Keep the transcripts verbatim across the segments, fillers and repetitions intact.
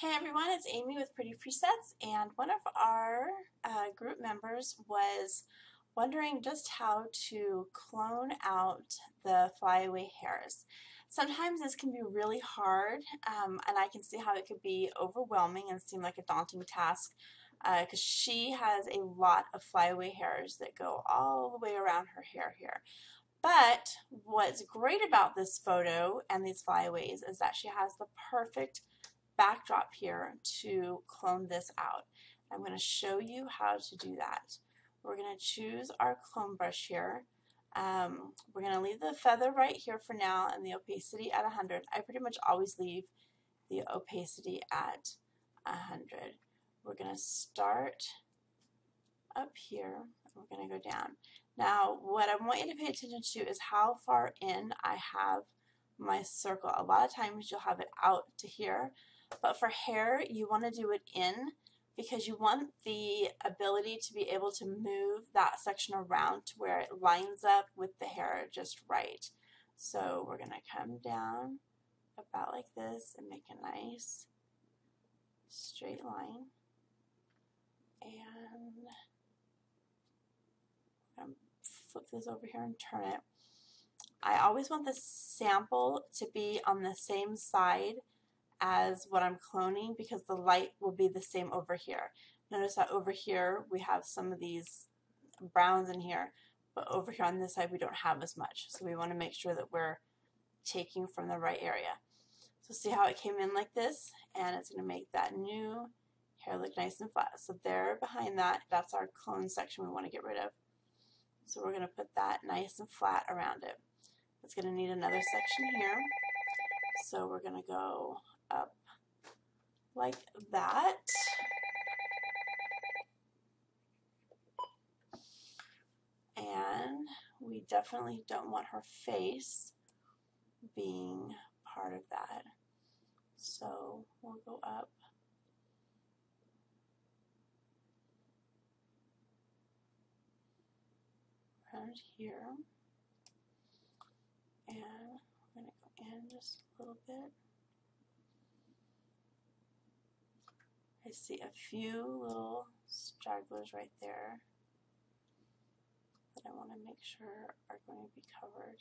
Hey everyone, it's Amy with Pretty Presets, and one of our uh, group members was wondering just how to clone out the flyaway hairs. Sometimes this can be really hard, um, and I can see how it could be overwhelming and seem like a daunting task, because uh, she has a lot of flyaway hairs that go all the way around her hair here. But what's great about this photo and these flyaways is that she has the perfect backdrop here to clone this out. I'm going to show you how to do that. We're going to choose our clone brush here. Um, we're going to leave the feather right here for now and the opacity at one hundred. I pretty much always leave the opacity at one hundred. We're going to start up here. We're going to go down. Now, what I want you to pay attention to is how far in I have my circle. A lot of times you'll have it out to here. But for hair, you want to do it in because you want the ability to be able to move that section around to where it lines up with the hair just right. So we're going to come down about like this and make a nice straight line. And I'm going to flip this over here and turn it. I always want the sample to be on the same side as what I'm cloning because the light will be the same over here. Notice that over here we have some of these browns in here, but over here on this side we don't have as much. So we want to make sure that we're taking from the right area. So see how it came in like this, and it's going to make that new hair look nice and flat. So there behind that, that's our clone section we want to get rid of. So we're going to put that nice and flat around it. It's going to need another section here. So we're going to go up like that. And we definitely don't want her face being part of that. So we'll go up. Around here. And we're going to go in just a little bit. I see a few little stragglers right there that I want to make sure are going to be covered.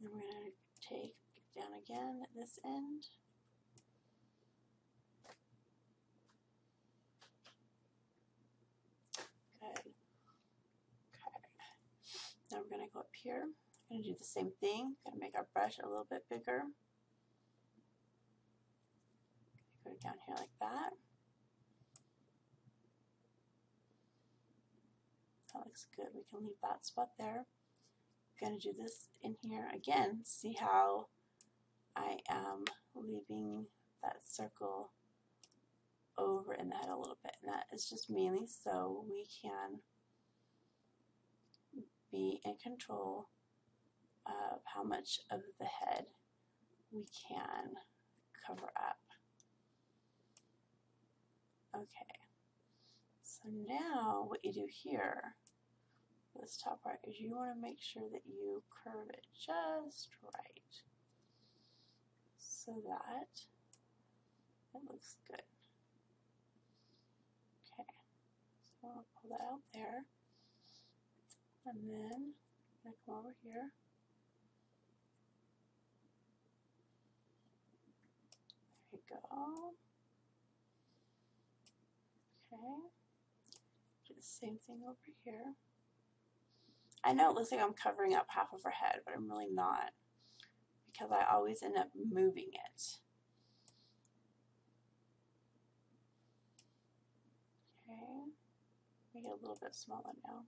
And we're going to take it down again at this end. Good. Okay. Now we're going to go up here. I'm going to do the same thing. Going to make our brush a little bit bigger. Go down here like that. That looks good. We can leave that spot there. I'm going to do this in here again. See how I am leaving that circle over in the head a little bit. And that is just mainly so we can be in control of how much of the head we can cover up. Okay, so now what you do here, this top part, is you want to make sure that you curve it just right so that it looks good. Okay, so I'll pull that out there, and then I'm going to come over here. Go. Okay, do the same thing over here. I know it looks like I'm covering up half of her head, but I'm really not, because I always end up moving it. Okay, make it a little bit smaller now.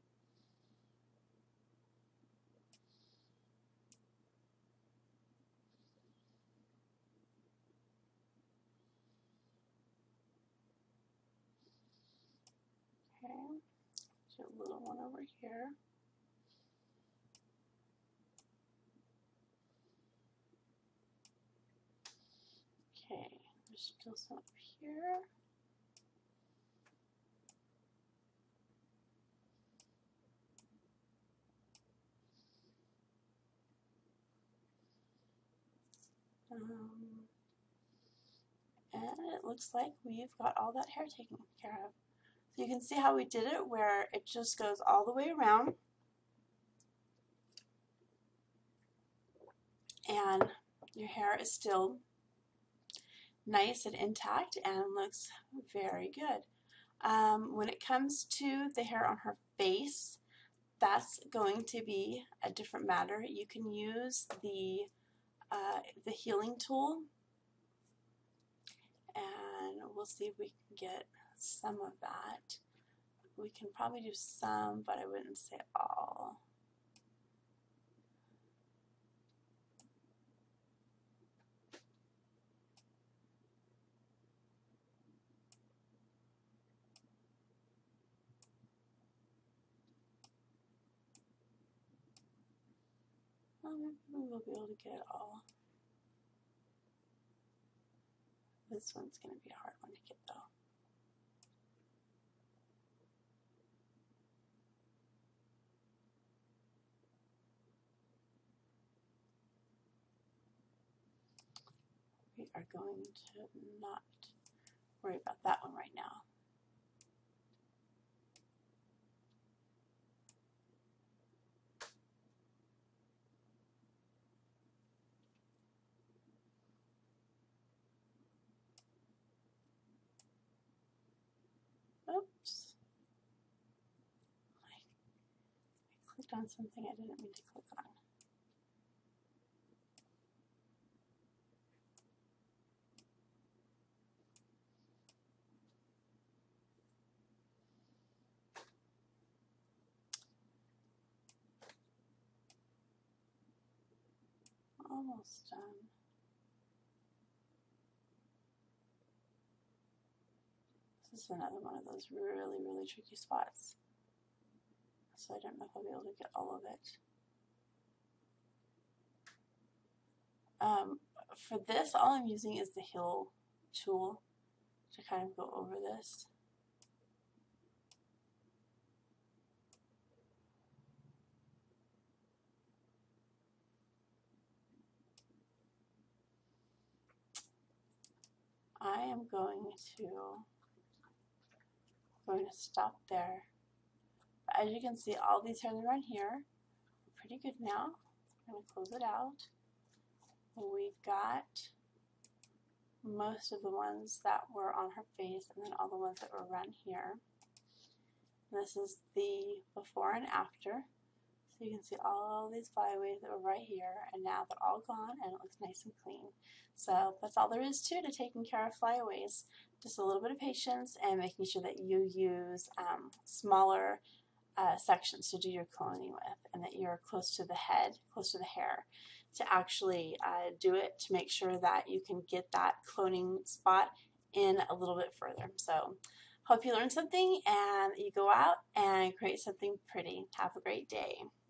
A little one over here. Okay, there's still some up here. Um, and it looks like we've got all that hair taken care of. So you can see how we did it, where it just goes all the way around. And your hair is still nice and intact and looks very good. Um, when it comes to the hair on her face, that's going to be a different matter. You can use the, uh, the healing tool, and we'll see if we can get some of that. We can probably do some, but I wouldn't say all. We'll be able to get all. This one's going to be a hard one to get though. We are going to not worry about that one right now. On something I didn't mean to click on. Almost done. This is another one of those really, really tricky spots. So I don't know if I'll be able to get all of it. Um, for this, all I'm using is the heal tool to kind of go over this. I am going to, going to stop there. As you can see, all these hairs are on here. We're pretty good now. I'm going to close it out. We've got most of the ones that were on her face and then all the ones that were around here. And this is the before and after. So you can see all these flyaways that were right here, and now they're all gone and it looks nice and clean. So that's all there is to, to taking care of flyaways. Just a little bit of patience and making sure that you use um, smaller Uh, sections to do your cloning with, and that you're close to the head, close to the hair, to actually uh, do it, to make sure that you can get that cloning spot in a little bit further. So hope you learned something and you go out and create something pretty. Have a great day.